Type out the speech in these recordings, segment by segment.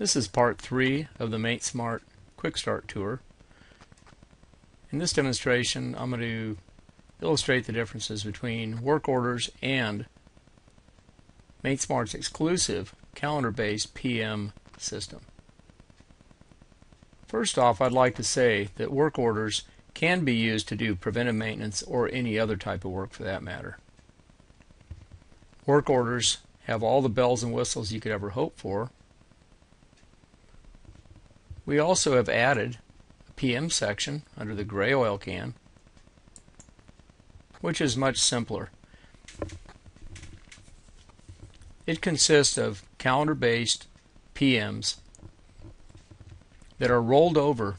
This is part 3 of the MaintSmart Quick Start Tour. In this demonstration, I'm going to illustrate the differences between work orders and MaintSmart's exclusive calendar-based PM system. First off, I'd like to say that work orders can be used to do preventive maintenance or any other type of work for that matter. Work orders have all the bells and whistles you could ever hope for. We also have added a PM section under the gray oil can, which is much simpler. It consists of calendar-based PMs that are rolled over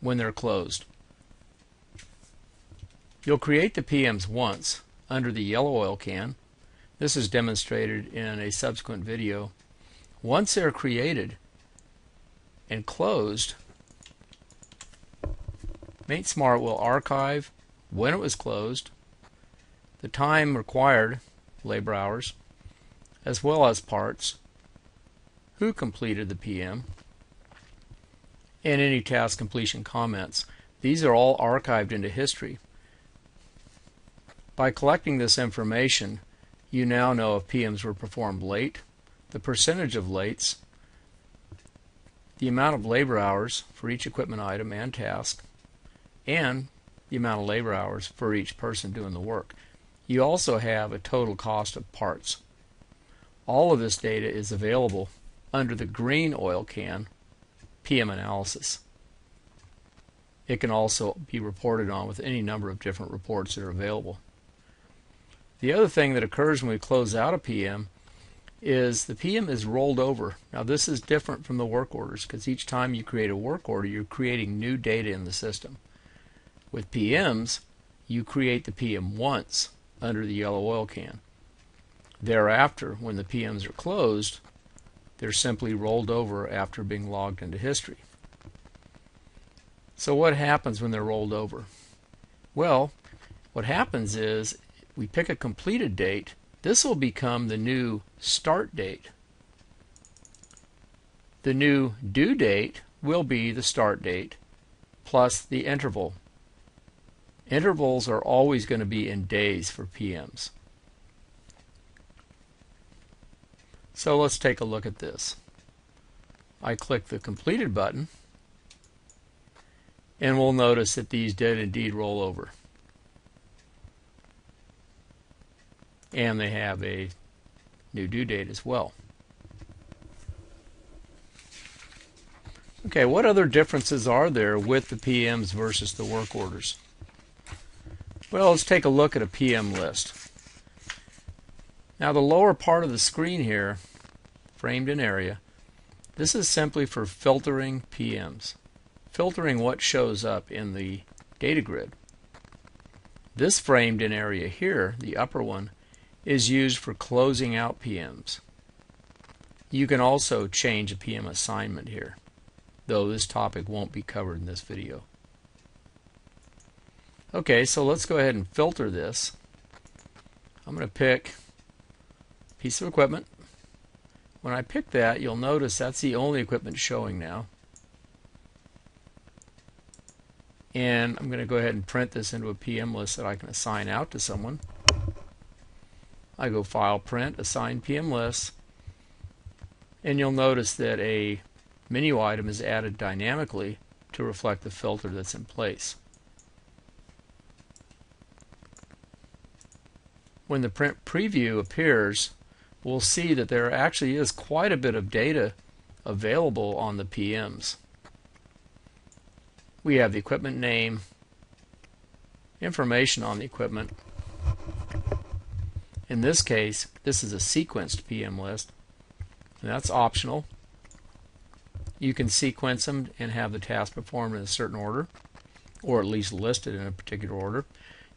when they're closed. You'll create the PMs once under the yellow oil can. This is demonstrated in a subsequent video. Once they're created and closed, MaintSmart will archive when it was closed, the time required, labor hours, as well as parts, who completed the PM, and any task completion comments. These are all archived into history. By collecting this information, you now know if PMs were performed late, the percentage of lates, the amount of labor hours for each equipment item and task, and the amount of labor hours for each person doing the work. You also have a total cost of parts. All of this data is available under the green oil can, PM analysis. It can also be reported on with any number of different reports that are available. The other thing that occurs when we close out a PM is the PM is rolled over. Now this is different from the work orders because each time you create a work order, you're creating new data in the system. With PMs, you create the PM once under the yellow oil can. Thereafter, when the PMs are closed, they're simply rolled over after being logged into history. So what happens when they're rolled over? Well, what happens is we pick a completed date. This will become the new start date. The new due date will be the start date plus the interval. Intervals are always going to be in days for PMs. So let's take a look at this. I click the completed button and we'll notice that these did indeed roll over. And they have a new due date as well. Okay, what other differences are there with the PMs versus the work orders? Well, let's take a look at a PM list. Now the lower part of the screen here, framed in area, this is simply for filtering PMs, filtering what shows up in the data grid. This framed in area here, the upper one, is used for closing out PMs. You can also change a PM assignment here, though this topic won't be covered in this video. Okay, so let's go ahead and filter this. I'm going to pick piece of equipment. When I pick that, you'll notice that's the only equipment showing now. And I'm going to go ahead and print this into a PM list that I can assign out to someone. I go File, Print, Assign PM List, and you'll notice that a menu item is added dynamically to reflect the filter that's in place. When the print preview appears, we'll see that there actually is quite a bit of data available on the PMs. We have the equipment name, information on the equipment. In this case, this is a sequenced PM list, and that's optional. You can sequence them and have the tasks performed in a certain order, or at least listed in a particular order.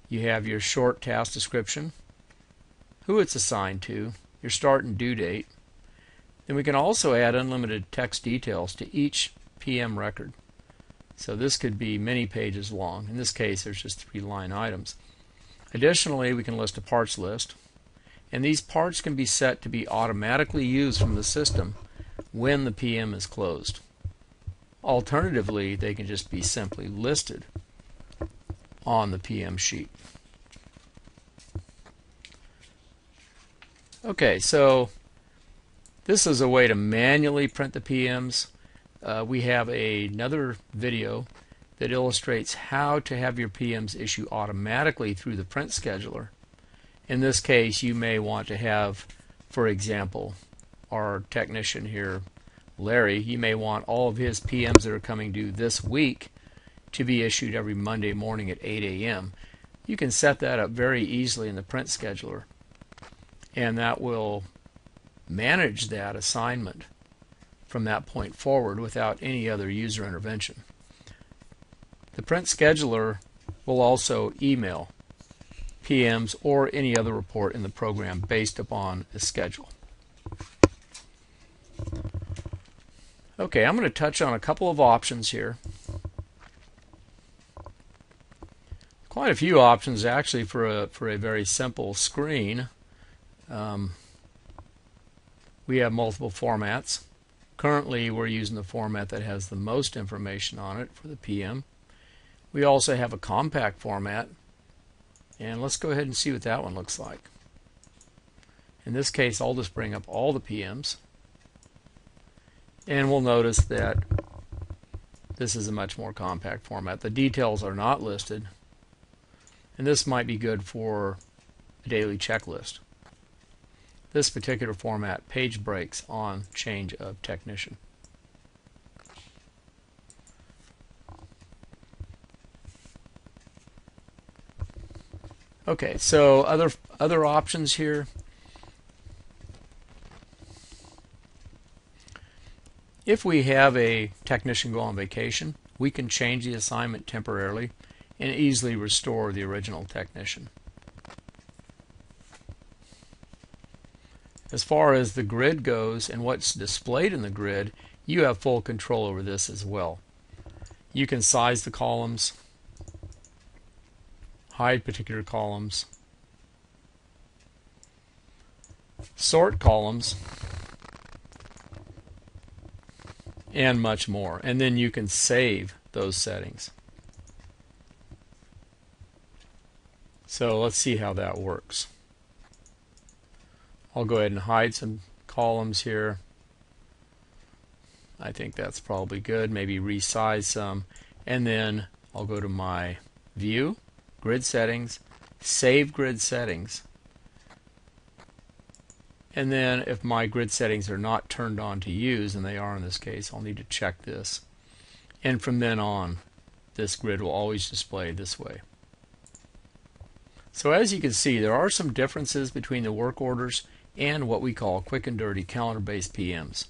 You have your short task description, who it's assigned to, your start and due date. Then we can also add unlimited text details to each PM record. So this could be many pages long. In this case, there's just 3 line items. Additionally, we can list a parts list, and these parts can be set to be automatically used from the system when the PM is closed. Alternatively, they can just be simply listed on the PM sheet. Okay, so this is a way to manually print the PMs. We have another video that illustrates how to have your PMs issue automatically through the print scheduler. In this case, you may want to have, for example, our technician here, Larry, you may want all of his PMs that are coming due this week to be issued every Monday morning at 8 a.m. You can set that up very easily in the print scheduler, and that will manage that assignment from that point forward without any other user intervention. The print scheduler will also email PMs or any other report in the program based upon a schedule. Okay, I'm going to touch on a couple of options here. Quite a few options actually for a very simple screen. We have multiple formats. Currently, we're using the format that has the most information on it for the PM. We also have a compact format, and let's go ahead and see what that one looks like. In this case, I'll just bring up all the PMs, and we'll notice that this is a much more compact format. The details are not listed, and this might be good for a daily checklist. This particular format, page breaks on change of technician. Okay, so other options here. If we have a technician go on vacation, we can change the assignment temporarily and easily restore the original technician. As far as the grid goes and what's displayed in the grid, you have full control over this as well. You can size the columns, hide particular columns, sort columns, and much more. And then you can save those settings. So let's see how that works. I'll go ahead and hide some columns here. I think that's probably good. Maybe resize some. And then I'll go to my view, grid settings, save grid settings. And then if my grid settings are not turned on to use, and they are in this case, I'll need to check this. And from then on, this grid will always display this way. So as you can see, there are some differences between the work orders and what we call quick and dirty calendar-based PMs.